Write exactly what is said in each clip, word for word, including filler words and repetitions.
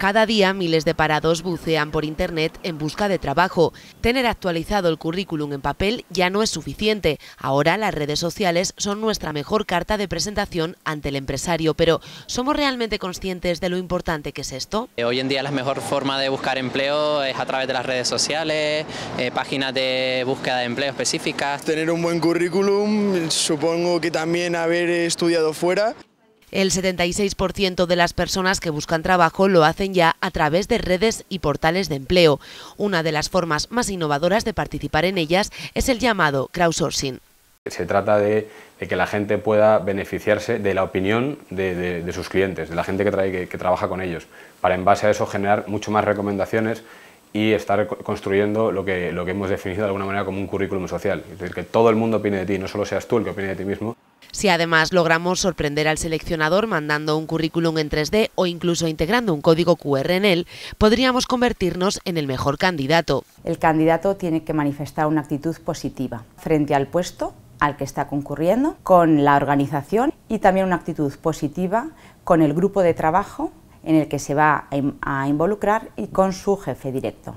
Cada día miles de parados bucean por Internet en busca de trabajo. Tener actualizado el currículum en papel ya no es suficiente. Ahora las redes sociales son nuestra mejor carta de presentación ante el empresario. Pero ¿somos realmente conscientes de lo importante que es esto? Hoy en día la mejor forma de buscar empleo es a través de las redes sociales, eh, páginas de búsqueda de empleo específicas. Tener un buen currículum, supongo que también haber estudiado fuera. El setenta y seis por ciento de las personas que buscan trabajo lo hacen ya a través de redes y portales de empleo. Una de las formas más innovadoras de participar en ellas es el llamado crowdsourcing. Se trata de, de que la gente pueda beneficiarse de la opinión de, de, de sus clientes, de la gente que, trae, que, que trabaja con ellos, para en base a eso generar mucho más recomendaciones y estar construyendo lo que, lo que hemos definido de alguna manera como un currículum social. Es decir, que todo el mundo opine de ti, no solo seas tú el que opine de ti mismo. Si además logramos sorprender al seleccionador mandando un currículum en tres D o incluso integrando un código Q R en él, podríamos convertirnos en el mejor candidato. El candidato tiene que manifestar una actitud positiva frente al puesto al que está concurriendo, con la organización y también una actitud positiva con el grupo de trabajo en el que se va a involucrar y con su jefe directo.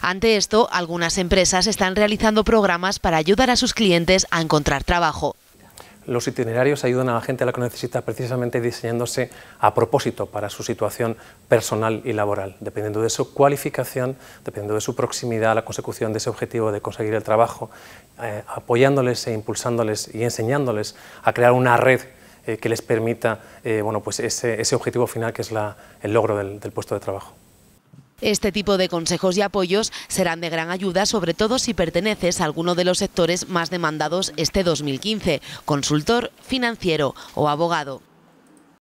Ante esto, algunas empresas están realizando programas para ayudar a sus clientes a encontrar trabajo. Los itinerarios ayudan a la gente a la que necesita, precisamente diseñándose a propósito para su situación personal y laboral, dependiendo de su cualificación, dependiendo de su proximidad a la consecución de ese objetivo de conseguir el trabajo, eh, apoyándoles e impulsándoles y enseñándoles a crear una red eh, que les permita eh, bueno, pues ese, ese objetivo final que es la, el logro del, del puesto de trabajo. Este tipo de consejos y apoyos serán de gran ayuda, sobre todo si perteneces a alguno de los sectores más demandados este dos mil quince, consultor, financiero o abogado.